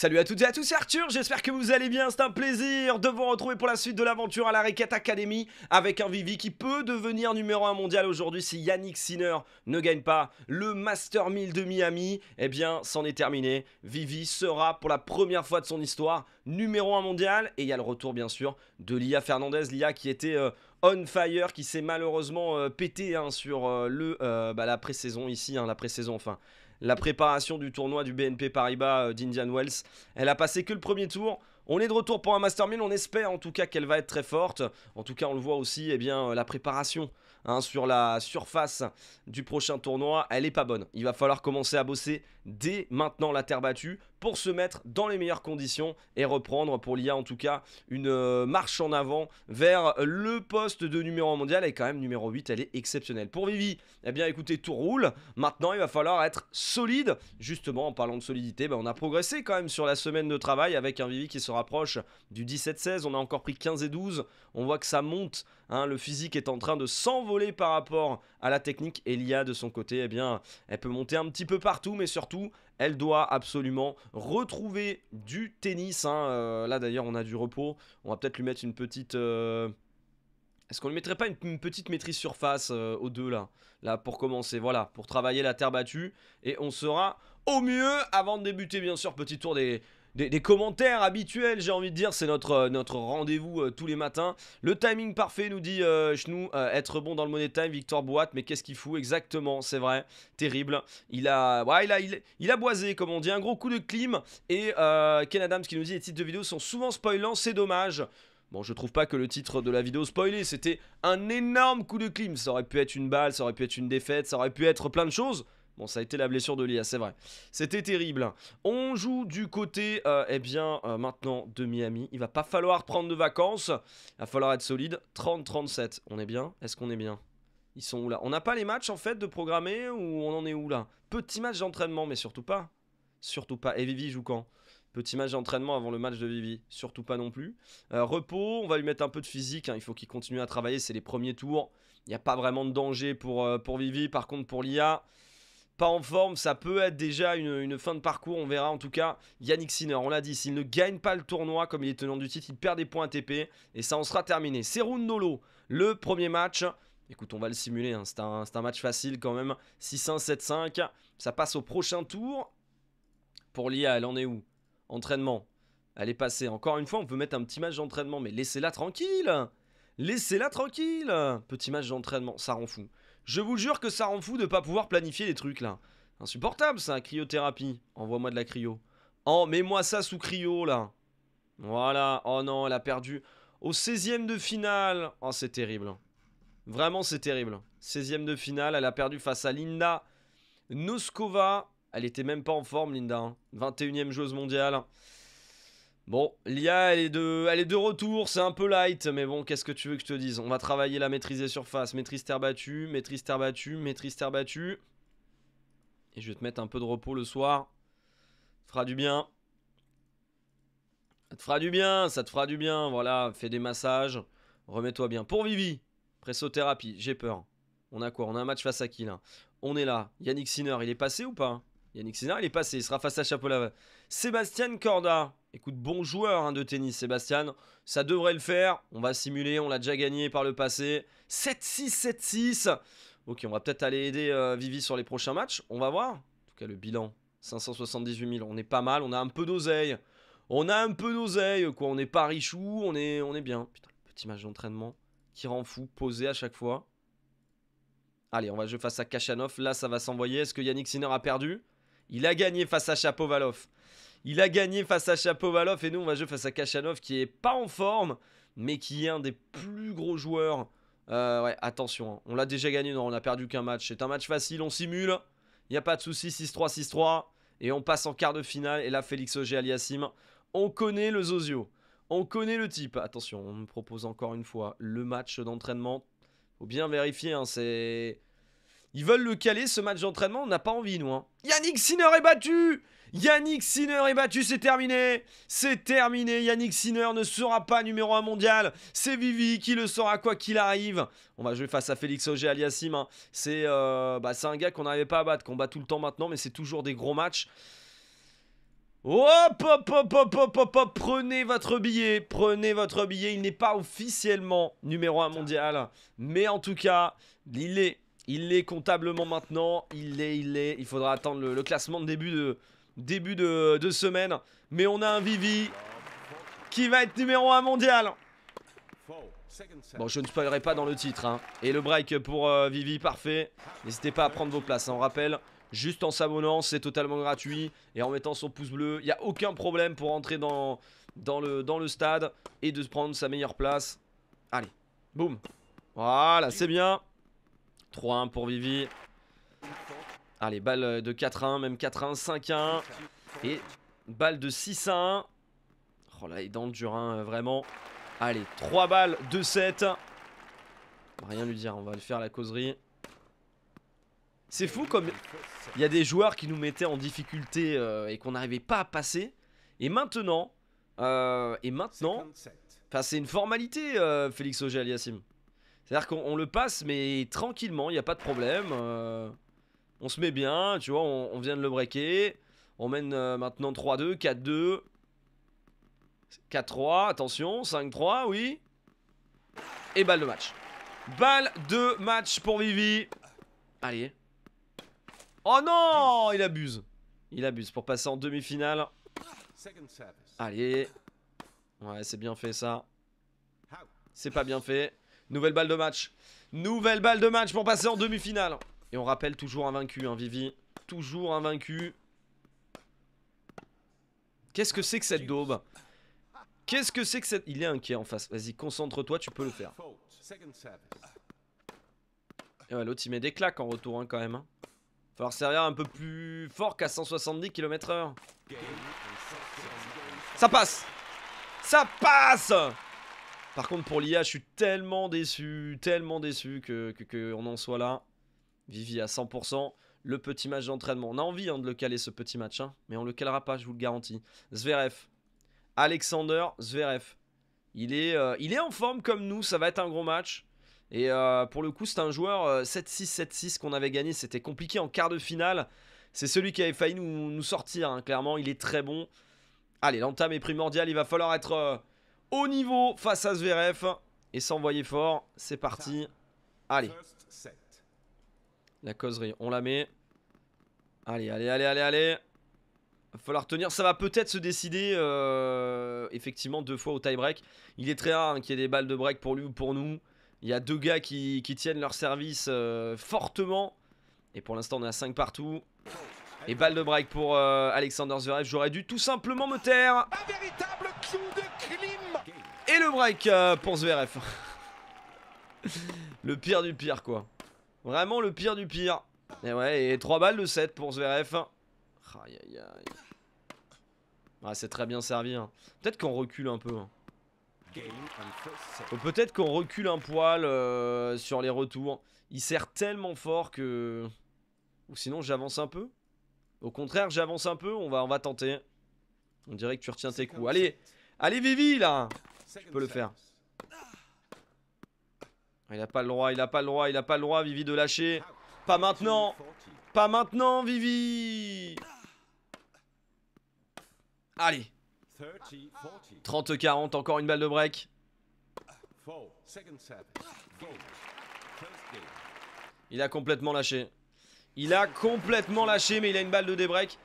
Salut à toutes et à tous, c'est Arthur, j'espère que vous allez bien, c'est un plaisir de vous retrouver pour la suite de l'aventure à la Rayquette Academy avec un Vivi qui peut devenir numéro 1 mondial aujourd'hui si Yannik Sinner ne gagne pas le Master 1000 de Miami. Eh bien, c'en est terminé, Vivi sera pour la première fois de son histoire numéro 1 mondial et il y a le retour bien sûr de Leylah Fernandez, Leylah qui était... on fire, qui s'est malheureusement pété hein, sur la pré-saison ici, hein, la pré-saison, enfin la préparation du tournoi du BNP Paribas d'Indian Wells. Elle a passé que le premier tour. On est de retour pour un Master 1000, on espère en tout cas qu'elle va être très forte. En tout cas on le voit aussi, eh bien, la préparation hein, sur la surface du prochain tournoi, elle n'est pas bonne. Il va falloir commencer à bosser dès maintenant la terre battue pour se mettre dans les meilleures conditions et reprendre pour Leylah en tout cas une marche en avant vers le poste de numéro 1 mondial. Et quand même numéro 8, elle est exceptionnelle. Pour Vivi, eh bien écoutez, tout roule. Maintenant il va falloir être solide. Justement en parlant de solidité, on a progressé quand même sur la semaine de travail avec un Vivi qui se rapproche du 17-16. On a encore pris 15 et 12. On voit que ça monte. Hein, le physique est en train de s'envoler par rapport à la technique. Elia de son côté, eh bien, elle peut monter un petit peu partout, mais surtout, elle doit absolument retrouver du tennis. Hein. Là d'ailleurs, on a du repos. On va peut-être lui mettre une petite... Est-ce qu'on lui mettrait pas une petite maîtrise surface aux deux là pour commencer, voilà, pour travailler la terre battue. Et on sera au mieux avant de débuter, bien sûr, petit tour des commentaires habituels, j'ai envie de dire, c'est notre rendez-vous tous les matins. Le timing parfait, nous dit Chnou, être bon dans le Money Time, Victor Boat, mais qu'est-ce qu'il fout exactement, c'est vrai, terrible. Il a boisé, comme on dit, un gros coup de clim, et Ken Adams qui nous dit, les titres de vidéos sont souvent spoilants, c'est dommage. Bon, je trouve pas que le titre de la vidéo spoilé, c'était un énorme coup de clim, ça aurait pu être une balle, ça aurait pu être une défaite, ça aurait pu être plein de choses. Bon, ça a été la blessure de Leylah, c'est vrai. C'était terrible. On joue du côté, maintenant, de Miami. Il va pas falloir prendre de vacances. Il va falloir être solide. 30-37. On est bien? Est-ce qu'on est bien? Ils sont où, là? On n'a pas les matchs, en fait, de programmer? Ou on en est où, là? Petit match d'entraînement, mais surtout pas. Surtout pas. Et Vivi joue quand? Petit match d'entraînement avant le match de Vivi. Surtout pas non plus. Repos, on va lui mettre un peu de physique. Hein. Il faut qu'il continue à travailler. C'est les premiers tours. Il n'y a pas vraiment de danger pour Vivi. Par contre, pour Leylah... pas en forme, ça peut être déjà une fin de parcours, on verra en tout cas. Yannik Sinner, on l'a dit, s'il ne gagne pas le tournoi comme il est tenant du titre, il perd des points ATP et ça en sera terminé. C'est Rundolo, le premier match. Écoute, on va le simuler, hein. C'est un match facile quand même. 6-1, 7-5, ça passe au prochain tour. Pour Leylah, elle en est où? Entraînement, elle est passée. Encore une fois, on peut mettre un petit match d'entraînement, mais laissez-la tranquille. Laissez-la tranquille. Petit match d'entraînement, ça rend fou. Je vous jure que ça rend fou de pas pouvoir planifier les trucs là. Insupportable ça, cryothérapie. Envoie-moi de la cryo. Oh, mets-moi ça sous cryo là. Voilà, oh non, elle a perdu au 16ème de finale. Oh, c'est terrible. Vraiment, c'est terrible. 16ème de finale, elle a perdu face à Linda Noskova. Elle était même pas en forme, Linda. Hein. 21ème joueuse mondiale. Bon, Leylah, elle est de retour, c'est un peu light, mais bon, qu'est-ce que tu veux que je te dise? On va travailler la maîtrise des surfaces, maîtrise terre battue, maîtrise terre battue, maîtrise terre battue. Et je vais te mettre un peu de repos le soir. Ça fera du bien. Ça te fera du bien, ça te fera du bien, voilà, fais des massages, remets-toi bien. Pour Vivi, pressothérapie, j'ai peur. On a quoi? On a un match face à qui, là? On est là, Yannik Sinner, il est passé ou pas? Yannik Sinner, il est passé, il sera face à Chapolava. Sébastien Korda. Écoute, bon joueur hein, de tennis, Sébastien. Ça devrait le faire. On va simuler. On l'a déjà gagné par le passé. 7-6, 7-6. Ok, on va peut-être aller aider Vivi sur les prochains matchs. On va voir. En tout cas, le bilan. 578 000. On est pas mal. On a un peu d'oseille. On a un peu d'oseille, quoi. On n'est pas richou. On est bien. Putain, le petit match d'entraînement qui rend fou. Posé à chaque fois. Allez, on va jouer face à Khachanov. Là, ça va s'envoyer. Est-ce que Yannik Sinner a perdu? Il a gagné face à Shapovalov. Il a gagné face à Shapovalov et nous on va jouer face à Khachanov qui est pas en forme mais qui est un des plus gros joueurs. Ouais, attention, hein. On l'a déjà gagné, non, on a perdu qu'un match. C'est un match facile, on simule, il n'y a pas de souci, 6-3, 6-3 et on passe en quart de finale. Et là Félix Auger-Aliassime, on connaît le Zozio, on connaît le type. Attention, on me propose encore une fois le match d'entraînement. Faut bien vérifier, hein, c'est... Ils veulent le caler ce match d'entraînement, on n'a pas envie nous. Hein. Yannik Sinner est battu! Yannik Sinner est battu, c'est terminé! C'est terminé, Yannik Sinner ne sera pas numéro 1 mondial. C'est Vivi qui le sera quoi qu'il arrive. On va jouer face à Félix Auger-Aliassime. Hein. C'est un gars qu'on n'arrivait pas à battre, qu'on bat tout le temps maintenant, mais c'est toujours des gros matchs. Hop, hop, hop, hop, hop, hop, hop, prenez votre billet, il n'est pas officiellement numéro 1 mondial, mais en tout cas, il l'est comptablement maintenant, il l'est, il faudra attendre le classement de début de semaine, mais on a un Vivi qui va être numéro 1 mondial. Bon, je ne spoilerai pas dans le titre, hein. Et le break pour Vivi, parfait, n'hésitez pas à prendre vos places, hein. On rappelle... Juste en s'abonnant, c'est totalement gratuit. Et en mettant son pouce bleu, il n'y a aucun problème pour entrer dans le stade et de prendre sa meilleure place. Allez, boum. Voilà, c'est bien. 3-1 pour Vivi. Allez, balle de 4-1, même 4-1, 5-1. Et balle de 6-1. Oh là, il est dans le dur, hein, vraiment. Allez, 3 balles, 2-7. Rien lui dire, on va lui faire la causerie. C'est fou comme il y a des joueurs qui nous mettaient en difficulté et qu'on n'arrivait pas à passer. Et maintenant, c'est une formalité, Félix Auger-Aliassime. C'est-à-dire qu'on le passe, mais tranquillement, il n'y a pas de problème. On se met bien, tu vois, on vient de le breaker. On mène maintenant 3-2, 4-2, 4-3, attention, 5-3, oui. Et balle de match. Balle de match pour Vivi. Allez. Oh non, il abuse. Il abuse pour passer en demi-finale. Allez. Ouais, c'est bien fait ça. C'est pas bien fait. Nouvelle balle de match. Nouvelle balle de match pour passer en demi-finale. Et on rappelle toujours invaincu, hein, Vivi. Toujours invaincu. Qu'est-ce que c'est que cette daube? Qu'est-ce que c'est que cette... Il est inquiet en face. Vas-y, concentre-toi, tu peux le faire. Et ouais, l'autre il met des claques en retour, hein, quand même. Falloir servir un peu plus fort qu'à 170 km/h. Ça passe. Ça passe. Par contre pour l'IA, je suis tellement déçu que on en soit là. Vivi à 100%. Le petit match d'entraînement. On a envie, hein, de le caler ce petit match, hein, mais on le calera pas, je vous le garantis. Zverev. Alexander Zverev. Il est en forme comme nous, ça va être un gros match. Et pour le coup, c'est un joueur 7-6, 7-6 qu'on avait gagné. C'était compliqué en quart de finale. C'est celui qui avait failli nous sortir, hein. Clairement, il est très bon. Allez, l'entame est primordiale. Il va falloir être au niveau face à Zverev et s'envoyer fort. C'est parti. Allez. La causerie, on la met. Allez, allez, allez, allez, allez. Il va falloir tenir. Ça va peut-être se décider effectivement 2 fois au tie-break. Il est très rare, hein, qu'il y ait des balles de break pour lui ou pour nous. Il y a 2 gars qui tiennent leur service fortement. Et pour l'instant, on est à 5 partout. Et balle de break pour Alexander Zverev. J'aurais dû tout simplement me taire. Un véritable clou de crime. Et le break pour Zverev. Le pire du pire, quoi. Vraiment le pire du pire. Et ouais, et 3 balles de 7 pour Zverev. Aïe, aïe, aïe. Ah, c'est très bien servi, hein. Peut-être qu'on recule un peu, hein. Peut-être qu'on recule un poil sur les retours. Il sert tellement fort que... Ou sinon j'avance un peu. Au contraire j'avance un peu, on va tenter. On dirait que tu retiens tes coups. Allez, allez Vivi là. Tu peux le faire. Il a pas le droit, il a pas le droit, il a pas le droit Vivi de lâcher. Pas maintenant. Pas maintenant Vivi. Allez. 30-40, encore une balle de break. Il a complètement lâché. Il a complètement lâché, mais il a une balle de débreak.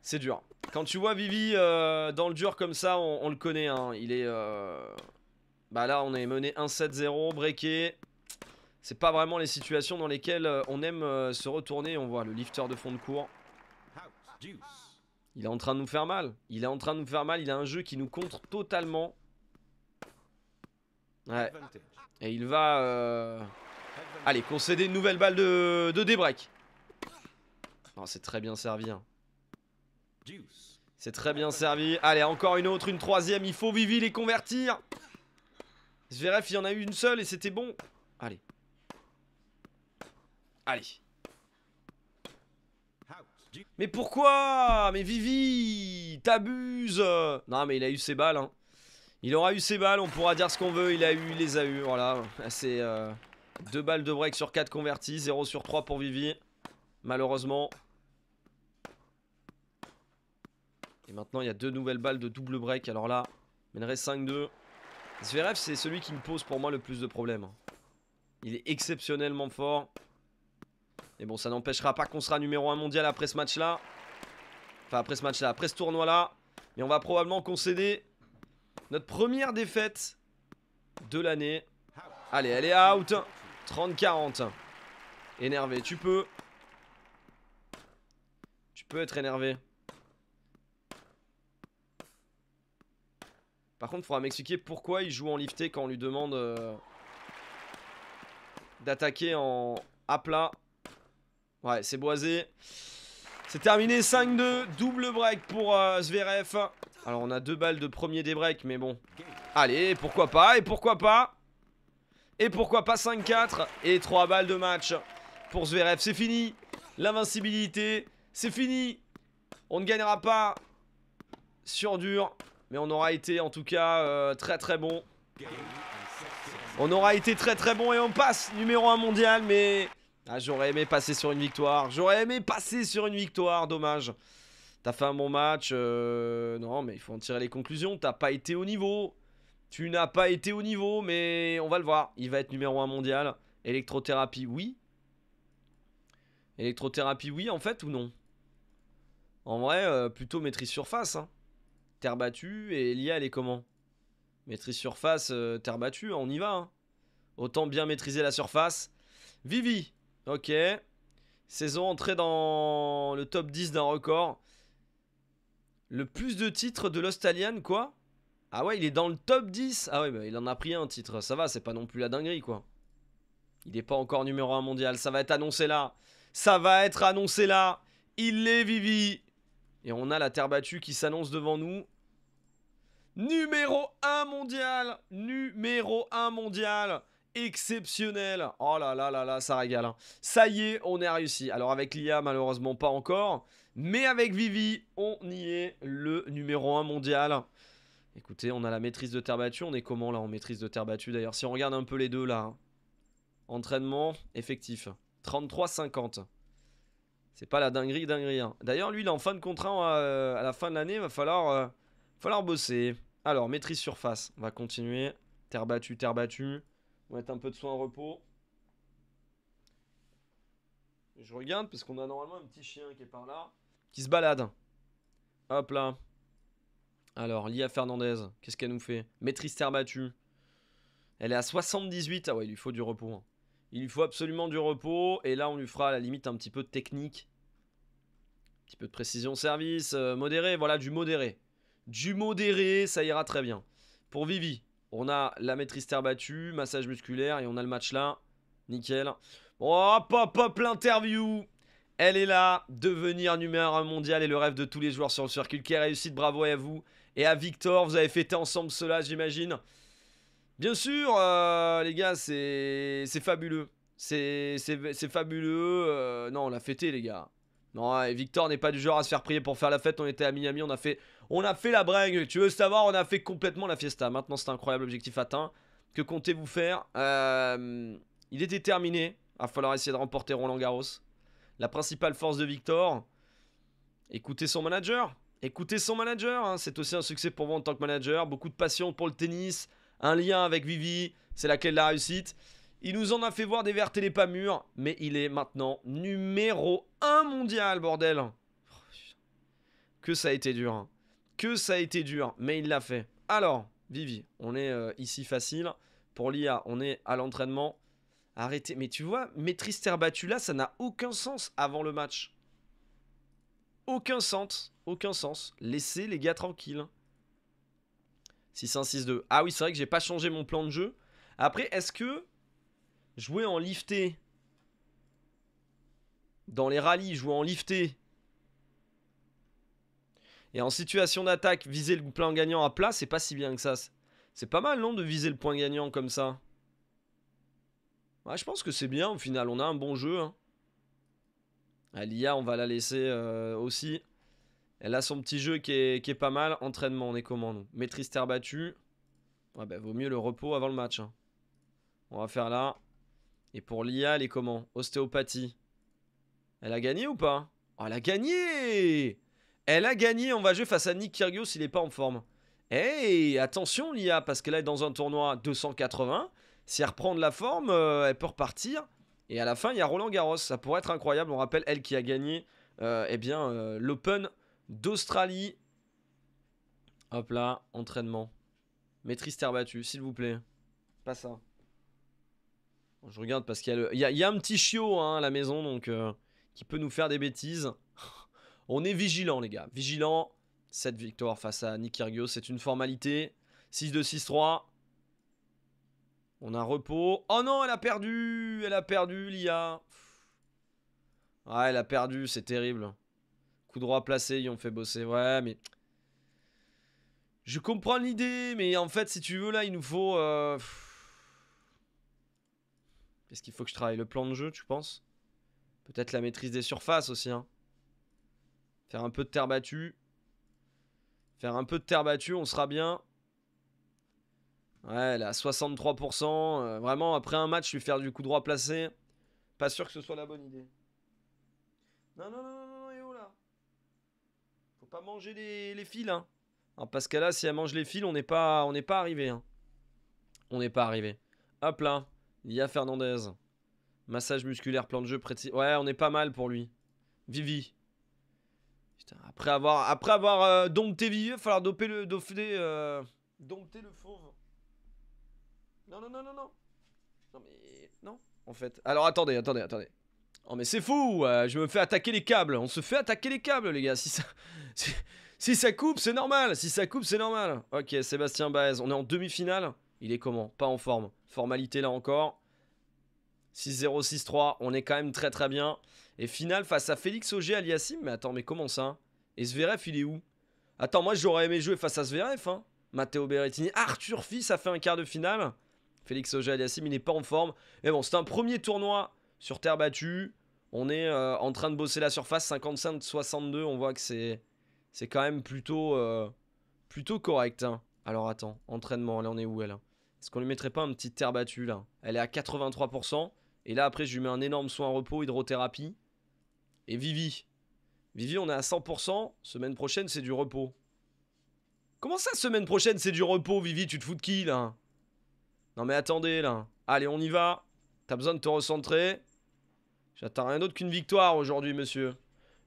C'est dur. Quand tu vois Vivi dans le dur comme ça, on le connaît, hein. Il est... Bah là, on est mené 1-7-0, breaké. C'est pas vraiment les situations dans lesquelles on aime se retourner. On voit le lifter de fond de court. Il est en train de nous faire mal. Il est en train de nous faire mal. Il a un jeu qui nous contre totalement. Ouais. Et il va... Allez, concéder une nouvelle balle de débreak. Oh, c'est très bien servi, hein. C'est très bien servi. Allez, encore une autre, une troisième. Il faut Vivi les convertir. Zverev, il y en a eu une seule et c'était bon. Allez. Allez. Mais pourquoi? Mais Vivi, t'abuses. Non mais il a eu ses balles, hein. Il aura eu ses balles, on pourra dire ce qu'on veut. Il les a eu, voilà. C'est 2 balles de break sur 4 convertis. 0 sur 3 pour Vivi. Malheureusement. Et maintenant, il y a deux nouvelles balles de double break. Alors là, mènerait 5-2. Zverev, c'est celui qui me pose pour moi le plus de problèmes. Il est exceptionnellement fort. Mais bon, ça n'empêchera pas qu'on sera numéro 1 mondial après ce match-là. Enfin, après ce match-là, après ce tournoi-là. Mais on va probablement concéder notre première défaite de l'année. Allez, elle est out. 30-40. Énervé, tu peux. Tu peux être énervé. Par contre, il faudra m'expliquer pourquoi il joue en lifté quand on lui demande d'attaquer en à plat. Ouais, c'est boisé. C'est terminé, 5-2. Double break pour Zverev. Alors, on a deux balles de premier débreak, mais bon. Allez, pourquoi pas, et pourquoi pas. Et pourquoi pas 5-4. Et 3 balles de match pour Zverev. C'est fini. L'invincibilité, c'est fini. On ne gagnera pas sur dur. Mais on aura été en tout cas très très bon. On aura été très très bon et on passe numéro 1 mondial. Mais ah, j'aurais aimé passer sur une victoire. J'aurais aimé passer sur une victoire. Dommage. T'as fait un bon match. Non mais il faut en tirer les conclusions. T'as pas été au niveau. Tu n'as pas été au niveau. Mais on va le voir. Il va être numéro 1 mondial. Électrothérapie, oui. Électrothérapie, oui en fait ou non. En vrai, plutôt maîtrise surface. Hein. Terre battue et Elia elle est comment? Maîtrise surface, terre battue, on y va. Hein. Autant bien maîtriser la surface. Vivi, ok. Saison entrée dans le top 10 d'un record. Le plus de titres de l'Australian, quoi. Ah ouais, il est dans le top 10. Ah ouais, bah, il en a pris un titre. Ça va, c'est pas non plus la dinguerie, quoi. Il n'est pas encore numéro 1 mondial. Ça va être annoncé là. Ça va être annoncé là. Il l'est, Vivi. Et on a la terre battue qui s'annonce devant nous. Numéro 1 mondial. Numéro 1 mondial. Exceptionnel. Oh là là là là, ça régale. Hein. Ça y est, on est réussi. Alors avec l'IA, malheureusement pas encore. Mais avec Vivi, on y est. Le numéro 1 mondial. Écoutez, on a la maîtrise de terre battue. On est comment là en maîtrise de terre battue d'ailleurs? Si on regarde un peu les deux là. Hein. Entraînement, effectif. 33-50. C'est pas la dinguerie. Hein. D'ailleurs, lui, il est en fin de contrat à la fin de l'année. Il va falloir bosser. Alors, maîtrise surface. On va continuer. Terre battue, terre battue. On va mettre un peu de soin en repos. Je regarde parce qu'on a normalement un petit chien qui est par là. Qui se balade. Hop là. Alors, Leylah Fernandez. Qu'est-ce qu'elle nous fait? Maîtrise terre battue. Elle est à 78. Ah ouais, il lui faut du repos. Hein. Il lui faut absolument du repos. Et là, on lui fera à la limite un petit peu de technique. Un petit peu de précision service. Modéré. Voilà, du modéré. Du modéré, ça ira très bien. Pour Vivi, on a la maîtrise terre battue, massage musculaire. Et on a le match là. Nickel. Hop, hop, hop, l'interview. Elle est là. Devenir numéro 1 mondial est le rêve de tous les joueurs sur le circuit. Quelle réussite, bravo à vous. Et à Victor, vous avez fêté ensemble cela, j'imagine. Bien sûr, les gars, c'est fabuleux. C'est fabuleux. Non, on l'a fêté, les gars. Non, et Victor n'est pas du genre à se faire prier pour faire la fête. On était à Miami, on a fait la bringue. Tu veux savoir, on a fait complètement la fiesta. Maintenant, c'est un incroyable objectif atteint. Que comptez-vous faire? Il est déterminé. Il va falloir essayer de remporter Roland Garros. La principale force de Victor, écoutez son manager. Écoutez son manager. Hein. C'est aussi un succès pour moi en tant que manager. Beaucoup de passion pour le tennis. Un lien avec Vivi, c'est la clé de la réussite. Il nous en a fait voir des vertes et des pas mûres, mais il est maintenant numéro 1 mondial, bordel. Que ça a été dur. Hein. Que ça a été dur, mais il l'a fait. Alors, Vivi, on est ici facile. Pour l'IA, on est à l'entraînement. Arrêtez. Mais tu vois, maîtrise terre battue là, ça n'a aucun sens avant le match. Aucun sens. Aucun sens. Laissez les gars tranquilles. 6-1-6-2. Ah oui, c'est vrai que j'ai pas changé mon plan de jeu. Après, est-ce que jouer en lifté dans les rallyes, jouer en lifté et en situation d'attaque, viser le point gagnant à plat, c'est pas si bien que ça. C'est pas mal, non, de viser le point gagnant comme ça. Ouais, je pense que c'est bien au final. On a un bon jeu. Hein. À l'IA, on va la laisser aussi. Elle a son petit jeu qui est pas mal. Entraînement, on est comment nous? Maîtrise terre battue. Ouais, bah, vaut mieux le repos avant le match. Hein. On va faire là. Et pour l'IA, elle est comment? Ostéopathie. Elle a gagné ou pas? Oh, elle a gagné! Elle a gagné en vageux face à Nick Kyrgios, il n'est pas en forme. Et attention l'IA, parce qu'elle est dans un tournoi 280. Si elle reprend de la forme, elle peut repartir. Et à la fin, il y a Roland Garros. Ça pourrait être incroyable. On rappelle, elle qui a gagné l'Open d'Australie. Hop là, entraînement. Maîtrise terre battue, s'il vous plaît. Pas ça. Bon, je regarde parce qu'il y a, il y a un petit chiot à la maison donc qui peut nous faire des bêtises. On est vigilants, les gars. Vigilants. Cette victoire face à Nick Kyrgios, c'est une formalité. 6-2, 6-3. On a un repos. Oh non, elle a perdu. Elle a perdu, l'IA. Ah, elle a perdu, c'est terrible. Coup droit placé, ils ont fait bosser. Ouais, mais... je comprends l'idée, mais en fait, si tu veux, là, il nous faut... Qu'est-ce qu'il faut que je travaille? Le plan de jeu, tu penses? Peut-être la maîtrise des surfaces aussi. Hein. Faire un peu de terre battue. Faire un peu de terre battue, on sera bien. Ouais, elle a 63%. Vraiment, après un match, lui faire du coup droit placé. Pas sûr que ce soit la bonne idée. Non, non, non, non, non, et oh là. Faut pas manger les fils, hein. Alors, parce que là, si elle mange les fils, on n'est pas, arrivé. Hein. On n'est pas arrivé. Hop là, Leylah Fernandez. Massage musculaire, plan de jeu, précis. Ouais, on est pas mal pour lui. Vivi. Putain, après avoir dompté Vivi, il va falloir dompter le fauve. Non, non, non, non, non. Non, mais... non, en fait. Alors, attendez, attendez, attendez. Oh, mais c'est fou, je me fais attaquer les câbles. On se fait attaquer les câbles, les gars. Si ça... Si ça coupe, c'est normal. Si ça coupe, c'est normal. Ok, Sébastien Baez. On est en demi-finale. Il est comment? Pas en forme. Formalité là encore. 6-0, 6-3. On est quand même très très bien. Et finale face à Félix Auger-Aliassime. Mais attends, mais comment ça? Et Zverev, il est où? Attends, moi j'aurais aimé jouer face à Zverev. Hein. Matteo Berettini. Arthur Fils a fait un quart de finale. Félix Auger-Aliassime, il n'est pas en forme. Mais bon, c'est un premier tournoi sur terre battue. On est en train de bosser la surface. 55-62. On voit que c'est... c'est quand même plutôt, plutôt correct. Hein. Alors attends, entraînement, là on est où elle? Est-ce qu'on lui mettrait pas un petit terre battue là? Elle est à 83%. Et là après je lui mets un énorme soin repos, hydrothérapie. Et Vivi. Vivi on est à 100%. Semaine prochaine c'est du repos. Comment ça semaine prochaine c'est du repos Vivi? Tu te fous de qui là? Non mais attendez là. Allez on y va. T'as besoin de te recentrer. J'attends rien d'autre qu'une victoire aujourd'hui monsieur.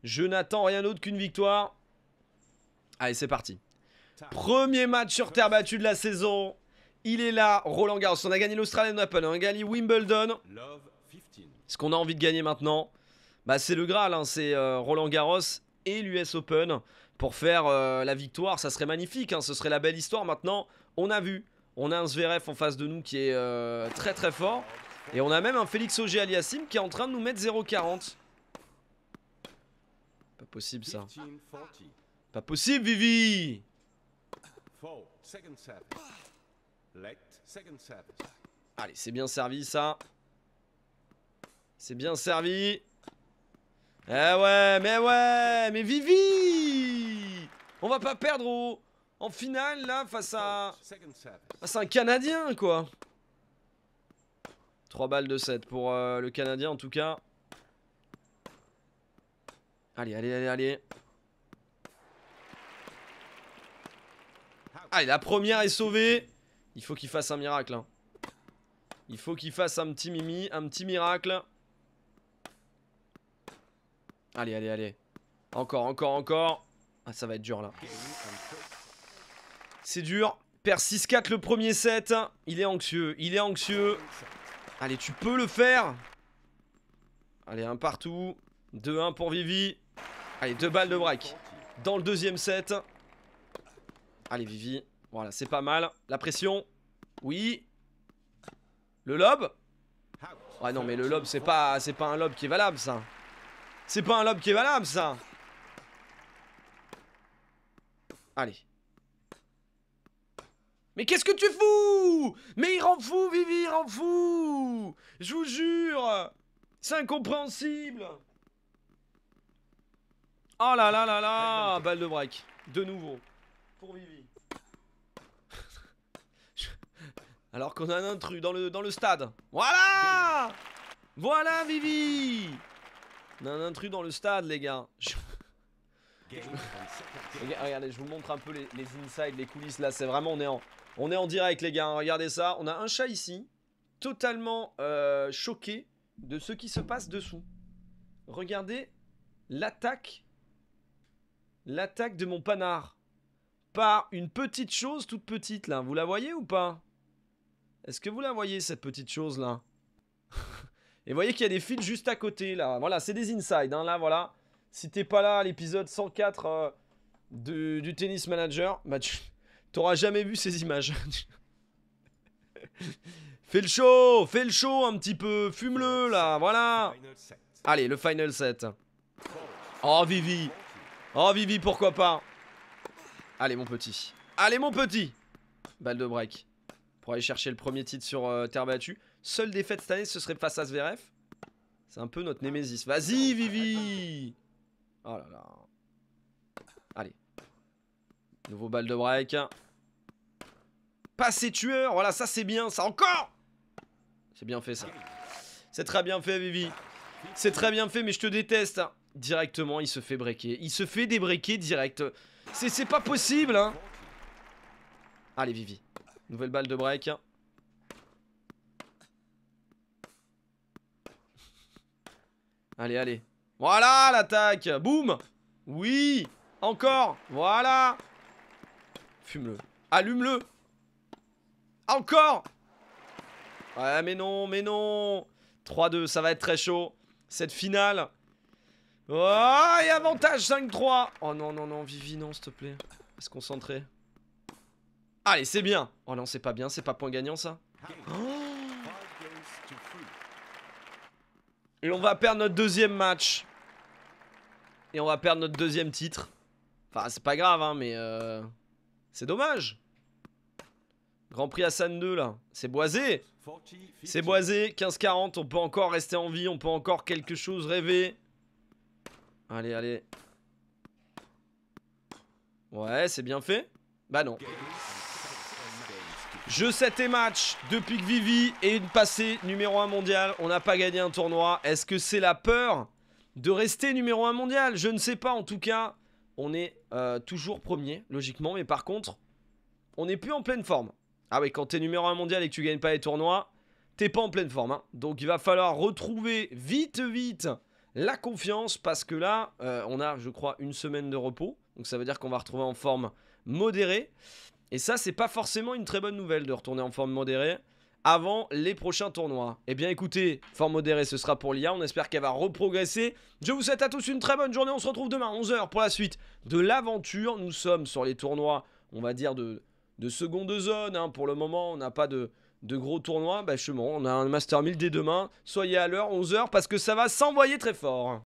Je n'attends rien d'autre qu'une victoire. Allez, c'est parti. Premier match sur terre battue de la saison. Il est là, Roland Garros. On a gagné l'Australian Open, on a gagné Wimbledon. Ce qu'on a envie de gagner maintenant, bah, c'est le Graal. Hein. C'est Roland Garros et l'US Open. Pour faire la victoire, ça serait magnifique. Hein. Ce serait la belle histoire. Maintenant, on a vu. On a un Zverev en face de nous qui est très très fort. Et on a même un Félix Auger-Aliassime qui est en train de nous mettre 0,40. Pas possible ça. Pas possible, Vivi! Allez, c'est bien servi, ça. C'est bien servi. Eh ouais, mais Vivi! On va pas perdre au... en finale, là, face à un Canadien, quoi. 3 balles de 7 pour le Canadien, en tout cas. Allez, allez, allez, allez. Allez, la première est sauvée. Il faut qu'il fasse un miracle. Hein. Il faut qu'il fasse un petit mimi, un petit miracle. Allez, allez, allez. Encore, encore, encore. Ah, ça va être dur, là. C'est dur. Perd 6-4 le premier set. Il est anxieux, il est anxieux. Allez, tu peux le faire. Allez, un partout. 2-1 pour Vivi. Allez, 2 balles de break. Dans le deuxième set. Allez Vivi, voilà c'est pas mal. La pression, oui. Le lob. Ouais non mais le lob c'est pas un lob qui est valable ça. C'est pas un lob qui est valable ça. Allez. Mais qu'est-ce que tu fous? Mais il rend fou Vivi, il rend fou. Je vous jure. C'est incompréhensible. Oh là là là là. Balle de break, de nouveau. Pour Vivi. Alors qu'on a un intrus dans le stade. Voilà. Voilà Vivi. On a un intrus dans le stade les gars. Regardez, je vous montre un peu les insides, les coulisses. Là, c'est vraiment, on est en direct, les gars. Regardez ça. On a un chat ici, totalement choqué de ce qui se passe dessous. Regardez l'attaque. L'attaque de mon panard. Par une petite chose toute petite, là. Vous la voyez ou pas? Est-ce que vous la voyez, cette petite chose, là? Et vous voyez qu'il y a des fils juste à côté, là. Voilà, c'est des insides, hein, là, voilà. Si t'es pas là à l'épisode 104 du Tennis Manager, bah tu t'auras jamais vu ces images. Fais le show un petit peu, fume-le, là, voilà. Allez, le Final 7. Oh, Vivi. Oh, Vivi, pourquoi pas. Allez, mon petit. Allez, mon petit. Balle de break. Pour aller chercher le premier titre sur terre battue. Seule défaite cette année, ce serait face à Zverev. C'est un peu notre némésis. Vas-y, Vivi. Oh là là. Allez. Nouveau balle de break. Passé tueur. Voilà, ça c'est bien. Ça encore. C'est bien fait, ça. C'est très bien fait, Vivi. C'est très bien fait, mais je te déteste. Directement, il se fait breaker. Il se fait débreaker direct. C'est pas possible, hein. Allez, Vivi. Nouvelle balle de break. Allez, allez. Voilà l'attaque. Boum. Oui. Encore. Voilà. Fume-le. Allume-le. Encore. Ouais, mais non, mais non. 3-2, ça va être très chaud. Cette finale. Oh, et avantage 5-3. Oh non, non, non, Vivi, non, s'il te plaît. Reste concentré. Allez, c'est bien. Oh non, c'est pas bien, c'est pas point gagnant, ça. Oh. Et on va perdre notre deuxième match. Et on va perdre notre deuxième titre. Enfin, c'est pas grave, hein, mais... c'est dommage. Grand Prix Hassan 2, là. C'est boisé. C'est boisé. 15-40, on peut encore rester en vie. On peut encore quelque chose rêver. Allez, allez. Ouais, c'est bien fait. Bah non. Jeu 7 et match, depuis que Vivi est passée numéro 1 mondial, on n'a pas gagné un tournoi. Est-ce que c'est la peur de rester numéro 1 mondial? Je ne sais pas, en tout cas, on est toujours premier, logiquement, mais par contre, on n'est plus en pleine forme. Ah oui, quand t'es numéro 1 mondial et que tu gagnes pas les tournois, t'es pas en pleine forme, hein. Donc il va falloir retrouver vite, vite la confiance, parce que là, on a, je crois, une semaine de repos. Donc ça veut dire qu'on va retrouver en forme modérée. Et ça, c'est pas forcément une très bonne nouvelle de retourner en forme modérée avant les prochains tournois. Eh bien, écoutez, forme modérée, ce sera pour Leylah. On espère qu'elle va reprogresser. Je vous souhaite à tous une très bonne journée. On se retrouve demain, 11h, pour la suite de l'aventure. Nous sommes sur les tournois, on va dire, de seconde zone. Hein. Pour le moment, on n'a pas de gros tournois. Bah, je suis bon, on a un Master 1000 dès demain. Soyez à l'heure, 11h, parce que ça va s'envoyer très fort.